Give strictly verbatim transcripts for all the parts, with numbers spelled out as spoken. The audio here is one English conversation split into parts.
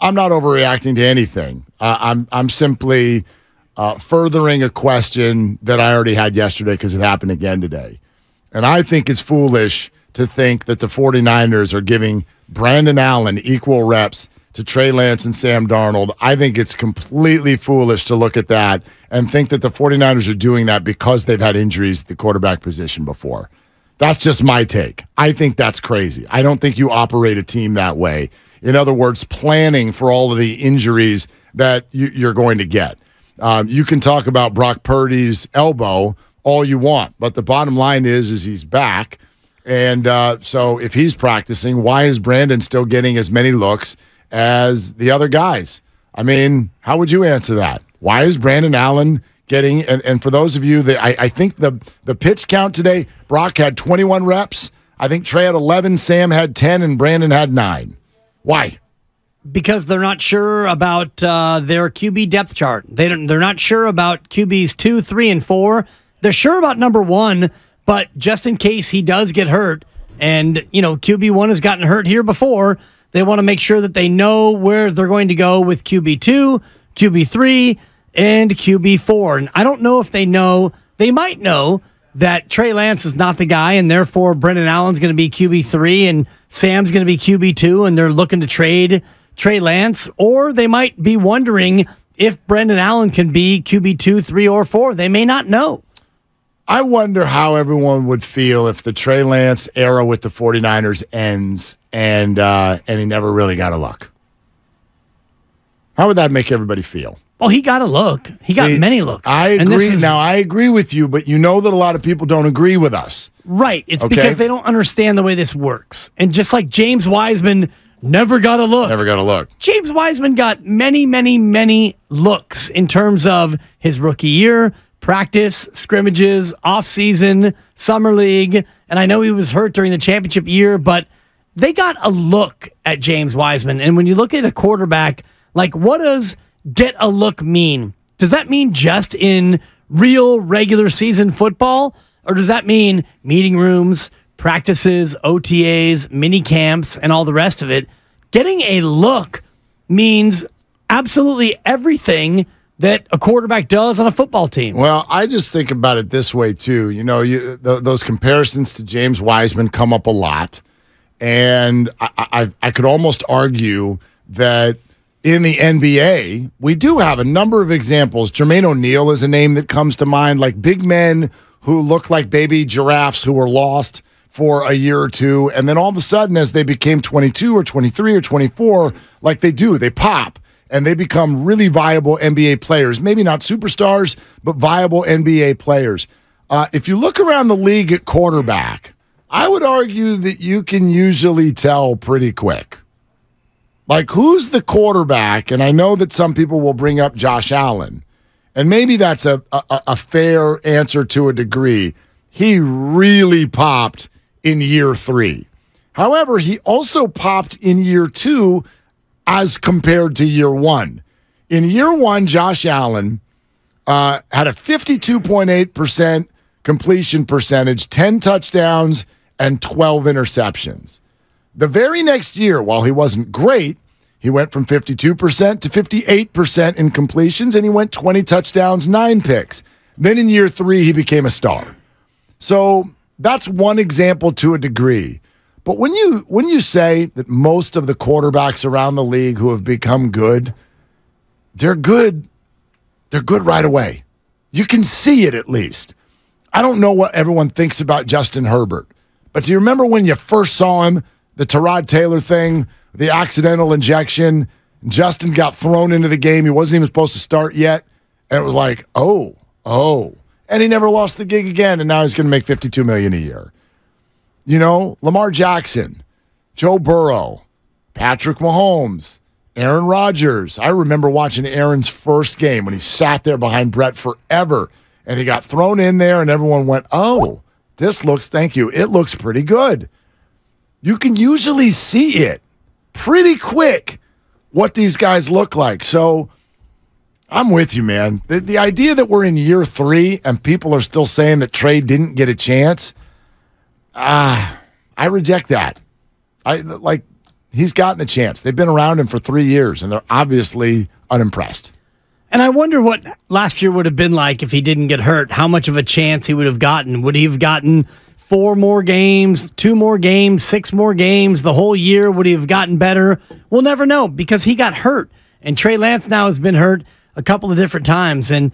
I'm not overreacting to anything. Uh, I'm I'm simply uh, furthering a question that I already had yesterday because it happened again today. And I think it's foolish to think that the 49ers are giving Brandon Allen equal reps to Trey Lance and Sam Darnold. I think it's completely foolish to look at that and think that the 49ers are doing that because they've had injuries at the quarterback position before. That's just my take. I think that's crazy. I don't think you operate a team that way. In other words, planning for all of the injuries that you, you're going to get. Um, you can talk about Brock Purdy's elbow all you want, but the bottom line is, is he's back. And uh, so if he's practicing, why is Brandon still getting as many looks as the other guys? I mean, how would you answer that? Why is Brandon Allen getting, and, and for those of you that I, I think the the pitch count today, Brock had twenty-one reps. I think Trey had eleven, Sam had ten, and Brandon had nine. Why? Because they're not sure about uh, their Q B depth chart. They don't, they're not sure about Q Bs two, three, and four. They're sure about number one, but just in case he does get hurt, and you know Q B one has gotten hurt here before, they want to make sure that they know where they're going to go with Q B two, Q B three, and Q B four. And I don't know if they know. They might know that Trey Lance is not the guy, and therefore Brendan Allen's going to be Q B three, and Sam's going to be Q B two, and they're looking to trade Trey Lance. Or they might be wondering if Brendan Allen can be Q B two, three, or four. They may not know. I wonder how everyone would feel if the Trey Lance era with the 49ers ends and, uh, and he never really got a look. How would that make everybody feel? Well, he got a look. He See, got many looks. I agree. And this is, now, I agree with you, but you know that a lot of people don't agree with us. Right. It's okay? Because they don't understand the way this works. And just like James Wiseman never got a look. Never got a look. James Wiseman got many, many, many looks in terms of his rookie year, practice, scrimmages, offseason, summer league. And I know he was hurt during the championship year, but they got a look at James Wiseman. And when you look at a quarterback, like what does get a look mean? Does that mean just in real regular season football? Or does that mean meeting rooms, practices, O T As, mini camps, and all the rest of it? Getting a look means absolutely everything that a quarterback does on a football team. Well, I just think about it this way, too. You know, you, th- those comparisons to James Wiseman come up a lot. And I, I, I could almost argue that in the N B A, we do have a number of examples. Jermaine O'Neal is a name that comes to mind, like big men who look like baby giraffes who were lost for a year or two. And then all of a sudden, as they became twenty-two or twenty-three or twenty-four, like they do, they pop and they become really viable N B A players. Maybe not superstars, but viable N B A players. Uh, if you look around the league at quarterback, I would argue that you can usually tell pretty quick. Like, who's the quarterback? And I know that some people will bring up Josh Allen, and maybe that's a, a, a fair answer to a degree. He really popped in year three. However, he also popped in year two as compared to year one. In year one, Josh Allen uh, had a fifty-two point eight percent completion percentage, ten touchdowns, and twelve interceptions. The very next year, while he wasn't great, he went from fifty-two percent to fifty-eight percent in completions, and he went twenty touchdowns, nine picks. Then in year three, he became a star. So that's one example to a degree. But when you when you say that most of the quarterbacks around the league who have become good, they're good, they're good right away. You can see it at least. I don't know what everyone thinks about Justin Herbert, but do you remember when you first saw him? The Tyrod Taylor thing, the accidental injection. Justin got thrown into the game. He wasn't even supposed to start yet. And it was like, oh, oh. And he never lost the gig again, and now he's going to make fifty-two million dollars a year. You know, Lamar Jackson, Joe Burrow, Patrick Mahomes, Aaron Rodgers. I remember watching Aaron's first game when he sat there behind Brett forever, and he got thrown in there, and everyone went, oh, this looks, thank you, it looks pretty good. You can usually see it pretty quick what these guys look like. So I'm with you, man. The, the idea that we're in year three and people are still saying that Trey didn't get a chance, ah, uh, I reject that. I like he's gotten a chance. They've been around him for three years, and they're obviously unimpressed. And I wonder what last year would have been like if he didn't get hurt, how much of a chance he would have gotten. Would he have gotten four more games, two more games, six more games, the whole year? Would he have gotten better? We'll never know because he got hurt. And Trey Lance now has been hurt a couple of different times. And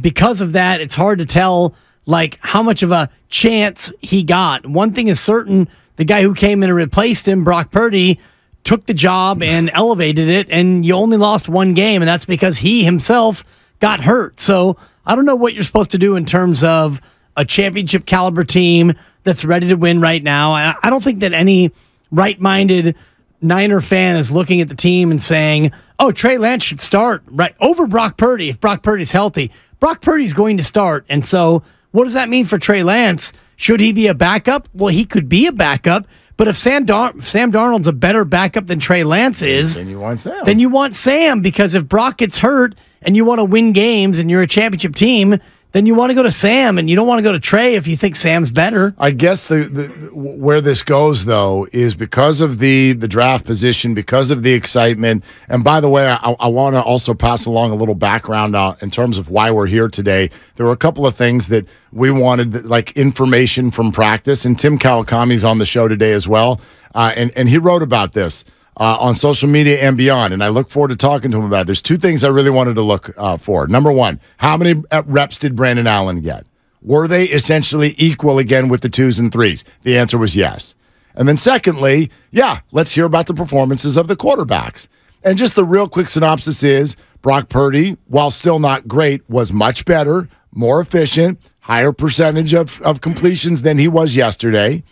because of that, it's hard to tell like how much of a chance he got. One thing is certain, the guy who came in and replaced him, Brock Purdy, took the job and elevated it, and you only lost one game, and that's because he himself got hurt. So I don't know what you're supposed to do in terms of a championship caliber team that's ready to win right now. I don't think that any right-minded Niner fan is looking at the team and saying, oh, Trey Lance should start right over Brock Purdy if Brock Purdy's healthy. Brock Purdy's going to start, and so what does that mean for Trey Lance? Should he be a backup? Well, he could be a backup, but if Sam Dar- Sam Darnold's a better backup than Trey Lance is, then you want Sam. Then you want Sam, because if Brock gets hurt and you want to win games and you're a championship team, then you want to go to Sam, and you don't want to go to Trey if you think Sam's better. I guess the, the where this goes, though, is because of the, the draft position, because of the excitement. And by the way, I, I want to also pass along a little background uh, in terms of why we're here today. There were a couple of things that we wanted, like information from practice, and Tim Kawakami's on the show today as well, uh, and, and he wrote about this uh, on social media and beyond, and I look forward to talking to him about it. There's two things I really wanted to look uh, for. Number one, how many reps did Brandon Allen get? Were they essentially equal again with the twos and threes? The answer was yes. And then secondly, yeah, let's hear about the performances of the quarterbacks. And just the real quick synopsis is Brock Purdy, while still not great, was much better, more efficient, higher percentage of, of completions than he was yesterday.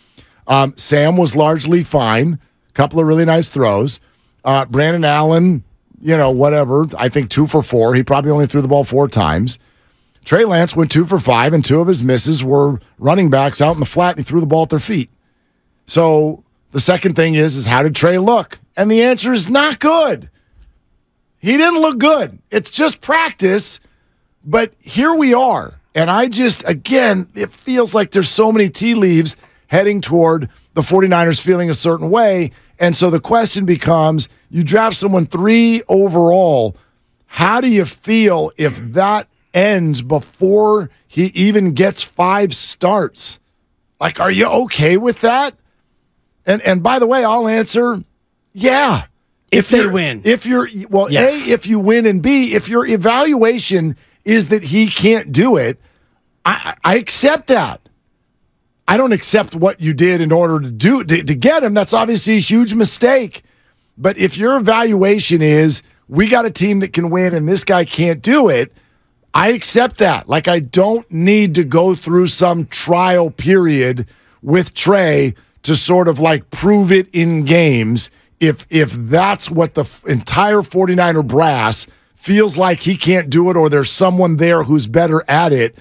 Um, Sam was largely fine. Couple of really nice throws. Uh, Brandon Allen, you know, whatever, I think two for four. He probably only threw the ball four times. Trey Lance went two for five, and two of his misses were running backs out in the flat, and he threw the ball at their feet. So the second thing is, is how did Trey look? And the answer is not good. He didn't look good. It's just practice, but here we are. And I just, again, it feels like there's so many tea leaves heading toward the 49ers feeling a certain way. And so the question becomes, you draft someone three overall, how do you feel if that ends before he even gets five starts? Like, are you okay with that? And and by the way, I'll answer, yeah. If, if they win. If you're, well, yes. A, if you win, and B, if your evaluation is that he can't do it, I, I accept that. I don't accept what you did in order to do to, to get him. That's obviously a huge mistake. But if your evaluation is, we got a team that can win and this guy can't do it, I accept that. Like, I don't need to go through some trial period with Trey to sort of like prove it in games if, if that's what the f- entire 49er brass feels like he can't do it, or there's someone there who's better at it.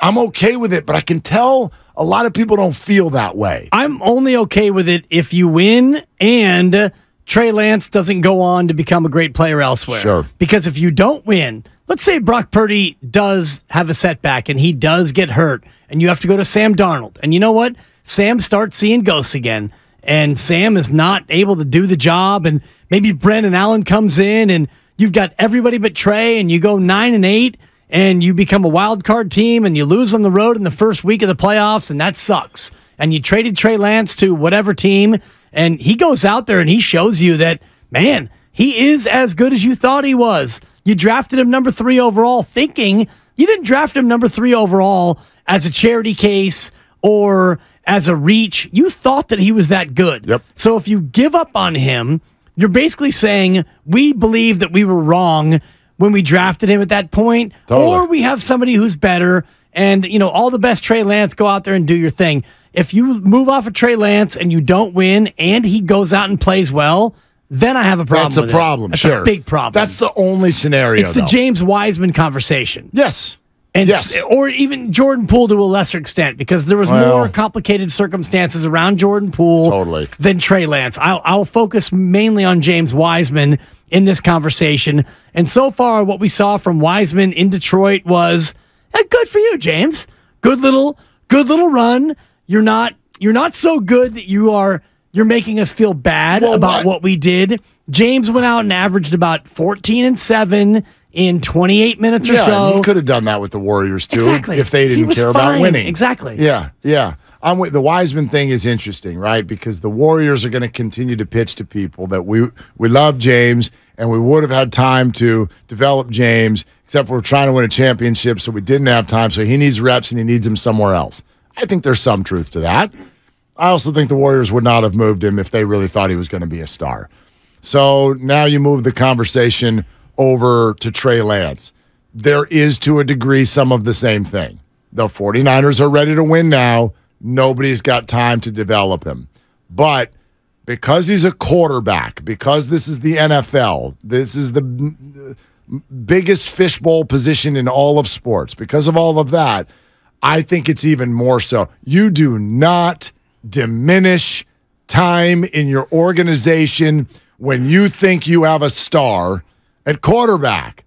I'm okay with it, but I can tell a lot of people don't feel that way. I'm only okay with it if you win and Trey Lance doesn't go on to become a great player elsewhere. Sure. Because if you don't win, let's say Brock Purdy does have a setback and he does get hurt, and you have to go to Sam Darnold. And you know what? Sam starts seeing ghosts again, and Sam is not able to do the job, and maybe Brandon Allen comes in, and you've got everybody but Trey, and you go nine and eight. And you become a wild card team, and you lose on the road in the first week of the playoffs, and that sucks. And you traded Trey Lance to whatever team, and he goes out there and he shows you that, man, he is as good as you thought he was. You drafted him number three overall thinking you didn't draft him number three overall as a charity case or as a reach. You thought that he was that good. Yep. So if you give up on him, you're basically saying, we believe that we were wrong when we drafted him at that point, totally. Or we have somebody who's better, and, you know, all the best, Trey Lance, go out there and do your thing. If you move off of Trey Lance and you don't win and he goes out and plays well, then I have a problem. That's a with problem, it. That's sure. a big problem. That's the only scenario. It's the though. James Wiseman conversation. Yes. And yes. S- or even Jordan Poole to a lesser extent, because there was well, more complicated circumstances around Jordan Poole totally. Than Trey Lance. I'll, I'll focus mainly on James Wiseman in this conversation. And so far, what we saw from Wiseman in Detroit was, hey, good for you, James. Good little, good little run. You're not, you're not so good that you are, You're making us feel bad well, about what? what we did. James went out and averaged about fourteen and seven in twenty-eight minutes yeah, or so. He could have done that with the Warriors, too, exactly. if they didn't care fine. about winning. Exactly. Yeah, yeah. I'm with, the Wiseman thing is interesting, right? Because the Warriors are going to continue to pitch to people that we we love James, and we would have had time to develop James, except we're trying to win a championship, so we didn't have time. So he needs reps, and he needs them somewhere else. I think there's some truth to that. I also think the Warriors would not have moved him if they really thought he was going to be a star. So now you move the conversation over to Trey Lance. There is, to a degree, some of the same thing. The 49ers are ready to win now. Nobody's got time to develop him. But because he's a quarterback, because this is the N F L, this is the biggest fishbowl position in all of sports, because of all of that, I think it's even more so. You do not diminish time in your organization when you think you have a star at quarterback.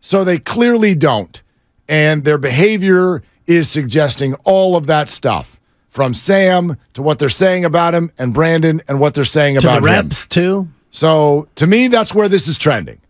So they clearly don't. And their behavior is suggesting all of that stuff. From Sam to what they're saying about him and Brandon and what they're saying to about the reps, him. To reps, too. So, to me, that's where this is trending.